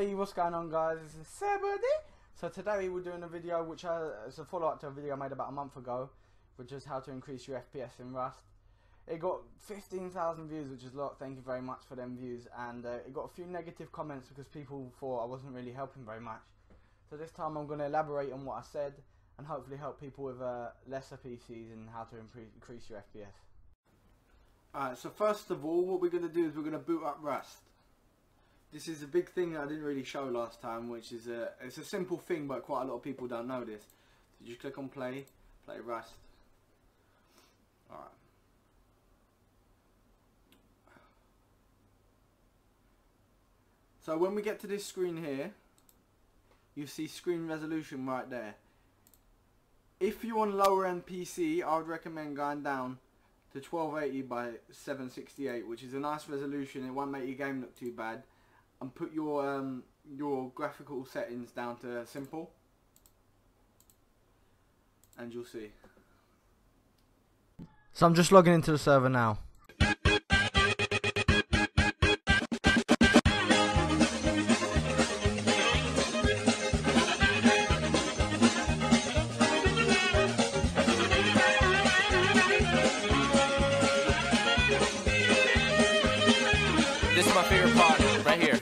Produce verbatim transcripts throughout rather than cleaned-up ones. Hey, what's going on, guys? It's So today we're doing a video which is a follow-up to a video I made about a month ago, which is how to increase your F P S in Rust. It got fifteen thousand views, which is a lot. Thank you very much for them views. And uh, it got a few negative comments because people thought I wasn't really helping very much. So this time I'm going to elaborate on what I said and hopefully help people with uh, lesser P Cs and how to improve, increase your F P S. Alright, so first of all, what we're going to do is we're going to boot up Rust. This is a big thing that I didn't really show last time, which is a, it's a simple thing, but quite a lot of people don't know this. So just click on play, play Rust. Alright. So when we get to this screen here, you see screen resolution right there. If you're on lower end P C, I would recommend going down to twelve eighty by seven sixty-eight, which is a nice resolution. It won't make your game look too bad. And put your um, your graphical settings down to simple, and you'll see. So I'm just logging into the server now. This is my favorite part right here.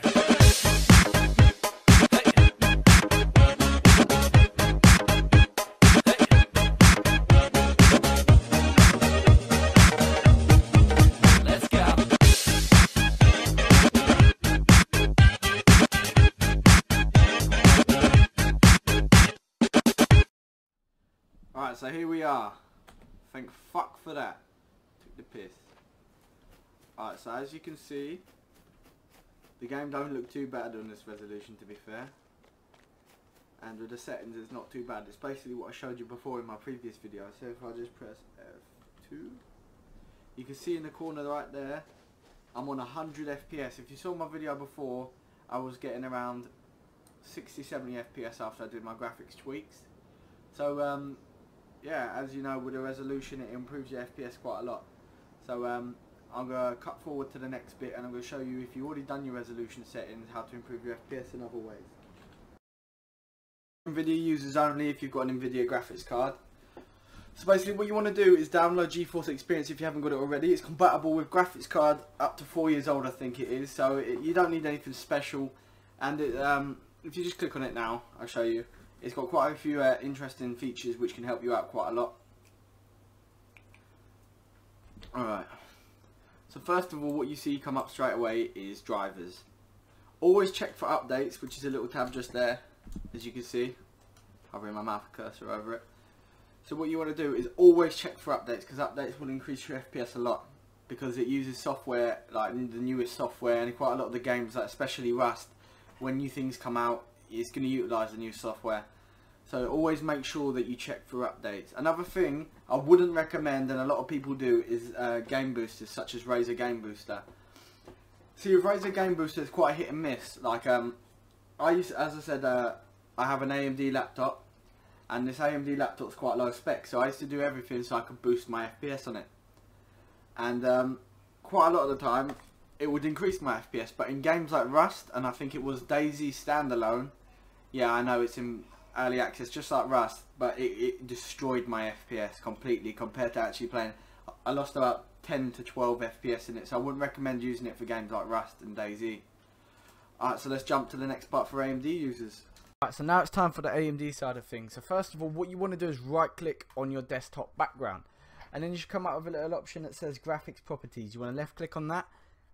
Alright, so here we are. Thank fuck for that. Took the piss. Alright, so as you can see, the game don't look too bad on this resolution, to be fair. And with the settings, it's not too bad. It's basically what I showed you before in my previous video. So if I just press F two, you can see in the corner right there, I'm on one hundred F P S. If you saw my video before, I was getting around sixty to seventy F P S after I did my graphics tweaks. So, um... yeah, as you know, with the resolution it improves your F P S quite a lot. So um, I'm going to cut forward to the next bit and I'm going to show you, if you've already done your resolution settings, how to improve your F P S in other ways. NVIDIA users only if you've got an NVIDIA graphics card. So basically what you want to do is download GeForce Experience if you haven't got it already. It's compatible with graphics card up to four years old, I think it is, so it, you don't need anything special. And it, um, if you just click on it now, I'll show you. It's got quite a few uh, interesting features which can help you out quite a lot. Alright, so first of all, what you see come up straight away is drivers. Always check for updates, which is a little tab just there, as you can see, hovering my mouse cursor over it. So what you want to do is always check for updates, because updates will increase your F P S a lot, because it uses software, like the newest software, and quite a lot of the games, like especially Rust, when new things come out, it's going to utilise the new software. So always make sure that you check for updates. Another thing I wouldn't recommend, and a lot of people do, is uh, game boosters such as Razer Game Booster. See, with Razer Game Booster it's quite a hit and miss. Like um, I used, as I said, uh, I have an A M D laptop, and this A M D laptop's quite low spec, so I used to do everything so I could boost my F P S on it. And um, quite a lot of the time it would increase my F P S, but in games like Rust, and I think it was DayZ standalone. Yeah, I know it's in early access, just like Rust, but it, it destroyed my F P S completely compared to actually playing. I lost about ten to twelve F P S in it, so I wouldn't recommend using it for games like Rust and DayZ. Alright, so let's jump to the next part for A M D users. Alright, so now it's time for the A M D side of things. So first of all, what you want to do is right click on your desktop background, and then you should come out with a little option that says graphics properties. You want to left click on that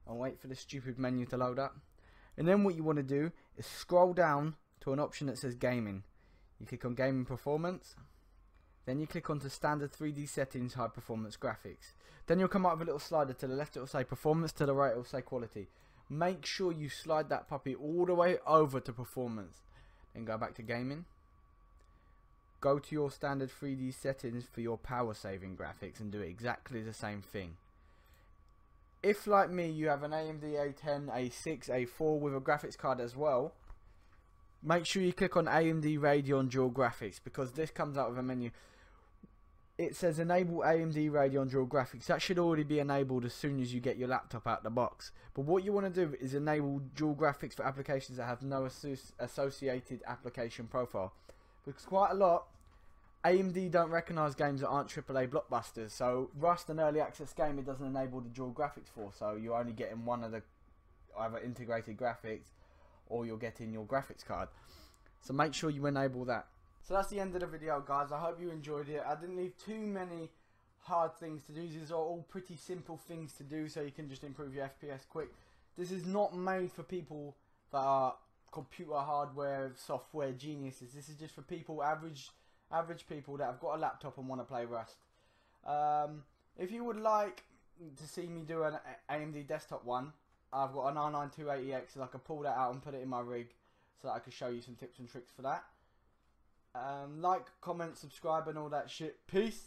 and wait for the stupid menu to load up. And then what you want to do is scroll down to an option that says gaming. You click on gaming performance, then you click onto standard three D settings, high performance graphics. Then you'll come up with a little slider. To the left it will say performance, to the right it will say quality. Make sure you slide that puppy all the way over to performance, then go back to gaming, go to your standard three D settings for your power saving graphics, and do exactly the same thing. If like me you have an A M D A ten, A six, A four with a graphics card as well, make sure you click on A M D Radeon Dual Graphics, because this comes out with a menu. it says enable A M D Radeon Dual Graphics. That should already be enabled as soon as you get your laptop out the box. But what you want to do is enable Dual Graphics for applications that have no associated application profile. Because quite a lot, A M D don't recognise games that aren't triple A blockbusters. So Rust, an early access game, it doesn't enable the Dual Graphics for. So you're only getting one of the either integrated graphics or you're getting your graphics card. So make sure you enable that. So that's the end of the video, guys. I hope you enjoyed it. I didn't leave too many hard things to do. These are all pretty simple things to do so you can just improve your F P S quick. This is not made for people that are computer hardware, software geniuses. This is just for people, average average people that have got a laptop and want to play Rust. Um, if you would like to see me do an A M D desktop one, I've got an R nine two eighty X, so I can pull that out and put it in my rig so that I can show you some tips and tricks for that. Um, like, comment, subscribe and all that shit. Peace.